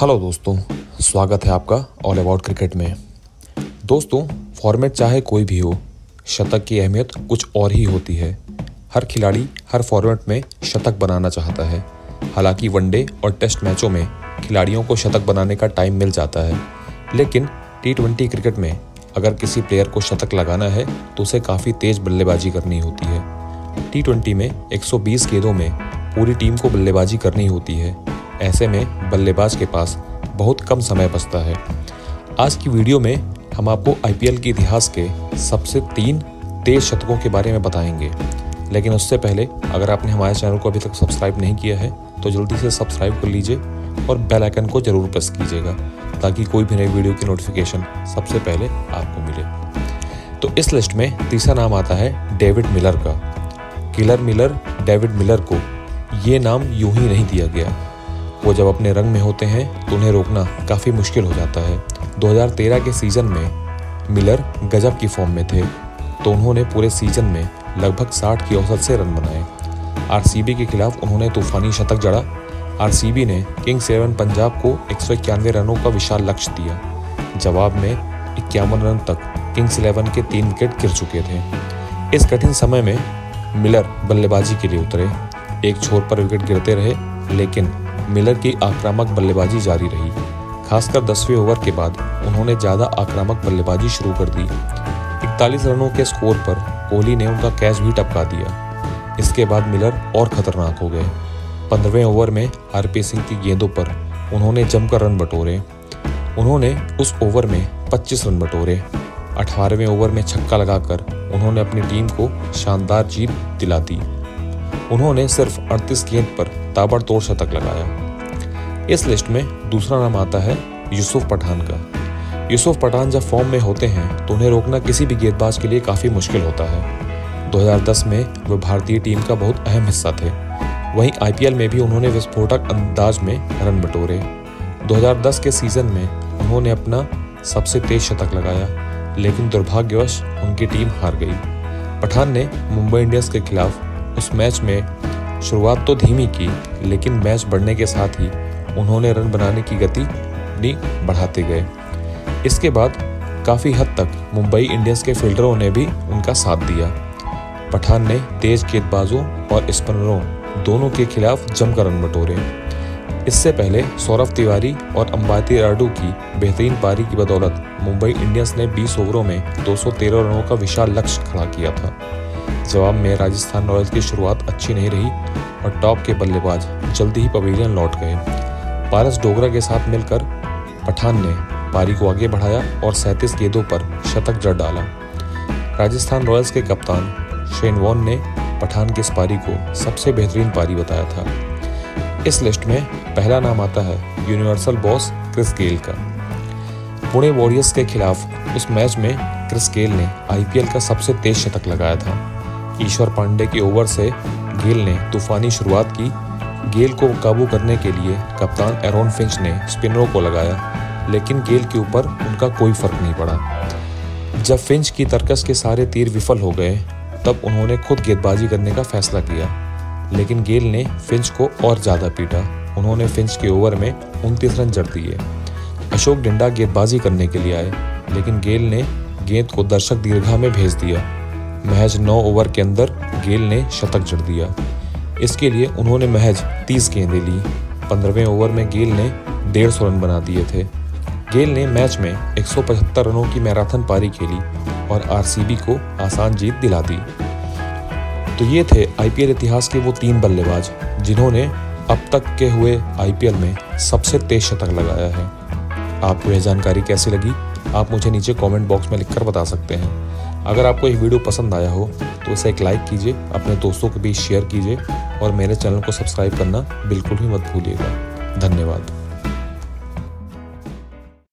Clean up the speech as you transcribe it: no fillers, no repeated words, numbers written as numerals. Hello दोस्तों, स्वागत है आपका ऑल अबाउट क्रिकेट में। दोस्तों, फॉर्मेट चाहे कोई भी हो, शतक की अहमियत कुछ और ही होती है। हर खिलाड़ी हर फॉर्मेट में शतक बनाना चाहता है। हालांकि वनडे और टेस्ट मैचों में खिलाड़ियों को शतक बनाने का टाइम मिल जाता है, लेकिन टी20 क्रिकेट में अगर किसी प्लेयर को शतक लगाना है तो उसे काफ़ी तेज़ बल्लेबाजी करनी होती है। टी20 में 120 गेंदों में पूरी टीम को बल्लेबाजी करनी होती है। ऐसे में बल्लेबाज के पास बहुत कम समय बचता है। आज की वीडियो में हम आपको IPL के इतिहास के सबसे 3 तेज शतकों के बारे में बताएंगे। लेकिन उससे पहले अगर आपने हमारे चैनल को अभी तक सब्सक्राइब नहीं किया है तो जल्दी से सब्सक्राइब कर लीजिए और बेल आइकन को ज़रूर प्रेस कीजिएगा ताकि कोई भी नई वीडियो की नोटिफिकेशन सबसे पहले आपको मिले। तो इस लिस्ट में तीसरा नाम आता है डेविड मिलर का। किलर मिलर डेविड मिलर को ये नाम यूं ही नहीं दिया गया। वो जब अपने रंग में होते हैं तो उन्हें रोकना काफ़ी मुश्किल हो जाता है। 2013 के सीज़न में मिलर गजब की फॉर्म में थे, तो उन्होंने पूरे सीज़न में लगभग 60 की औसत से रन बनाए। RCB के खिलाफ उन्होंने तूफानी शतक जड़ा। RCB ने किंग्स XI पंजाब को 191 रनों का विशाल लक्ष्य दिया। जवाब में 51 रन तक किंग्स XI के 3 विकेट गिर चुके थे। इस कठिन समय में मिलर बल्लेबाजी के लिए उतरे। एक छोर पर विकेट गिरते रहे, लेकिन मिलर की आक्रामक बल्लेबाजी जारी रही। खासकर 10वें ओवर के बाद उन्होंने ज़्यादा आक्रामक बल्लेबाजी शुरू कर दी। 41 रनों के स्कोर पर कोहली ने उनका कैच भी टपका दिया। इसके बाद मिलर और खतरनाक हो गए। 15वें ओवर में RP सिंह की गेंदों पर उन्होंने जमकर रन बटोरे। उन्होंने उस ओवर में 25 रन बटोरे। 18वें ओवर में छक्का लगाकर उन्होंने अपनी टीम को शानदार जीत दिला दी। उन्होंने सिर्फ 38 गेंद पर ताबड़तोड़ शतक लगाया। इस लिस्ट में दूसरा नाम आता है यूसुफ पठान का। यूसुफ पठान जब फॉर्म में होते हैं तो उन्हें रोकना किसी भी गेंदबाज के लिए काफ़ी मुश्किल होता है। 2010 में वे भारतीय टीम का बहुत अहम हिस्सा थे। वहीं IPL में भी उन्होंने विस्फोटक अंदाज में रन बटोरे। 2010 के सीज़न में उन्होंने अपना सबसे तेज शतक लगाया, लेकिन दुर्भाग्यवश उनकी टीम हार गई। पठान ने मुंबई इंडियंस के खिलाफ उस मैच में शुरुआत तो धीमी की, लेकिन मैच बढ़ने के साथ ही उन्होंने रन बनाने की गति अपनी बढ़ाते गए। इसके बाद काफ़ी हद तक मुंबई इंडियंस के फील्डरों ने भी उनका साथ दिया। पठान ने तेज गेंदबाजों और स्पिनरों दोनों के खिलाफ जमकर रन बटोरे। इससे पहले सौरभ तिवारी और अंबाती रायडू की बेहतरीन पारी की बदौलत मुंबई इंडियंस ने 20 ओवरों में 213 रनों का विशाल लक्ष्य खड़ा किया था। जवाब में राजस्थान रॉयल्स की शुरुआत अच्छी नहीं रही और टॉप के बल्लेबाज जल्दी ही पवेलियन लौट गए। पारस डोगरा के साथ मिलकर पठान ने पारी को आगे बढ़ाया और 37 गेंदों पर शतक जड़ डाला। राजस्थान रॉयल्स के कप्तान शेन वॉर्न ने पठान की इस पारी को सबसे बेहतरीन पारी बताया था। इस लिस्ट में पहला नाम आता है यूनिवर्सल बॉस क्रिस गेल का। पुणे वॉरियर्स के खिलाफ उस मैच में क्रिस गेल ने IPL का सबसे तेज शतक लगाया था। ईश्वर पांडे के ओवर से गेल ने तूफानी शुरुआत की। गेल को काबू करने के लिए कप्तान एरॉन फिंच ने स्पिनरों को लगाया, लेकिन गेल के ऊपर उनका कोई फर्क नहीं पड़ा। जब फिंच की तरकश के सारे तीर विफल हो गए, तब उन्होंने खुद गेंदबाजी करने का फैसला किया, लेकिन गेल ने फिंच को और ज़्यादा पीटा। उन्होंने फिंच के ओवर में 29 रन जड़ दिए। अशोक डिंडा गेंदबाजी करने के लिए आए, लेकिन गेल ने गेंद को दर्शक दीर्घा में भेज दिया। महज 9 ओवर के अंदर गेल ने शतक जड़ दिया। इसके लिए उन्होंने महज 30 गेंदें ली। 15वें ओवर में गेल ने 150 रन बना दिए थे। गेल ने मैच में 175 रनों की मैराथन पारी खेली और RCB को आसान जीत दिला दी। तो ये थे IPL इतिहास के वो 3 बल्लेबाज जिन्होंने अब तक के हुए IPL में सबसे तेज शतक लगाया है। आपको यह जानकारी कैसी लगी, आप मुझे नीचे कमेंट बॉक्स में लिखकर बता सकते हैं। अगर आपको यह वीडियो पसंद आया हो तो इसे एक लाइक कीजिए, अपने दोस्तों के बीच शेयर कीजिए और मेरे चैनल को सब्सक्राइब करना बिल्कुल भी मत भूलिएगा। धन्यवाद।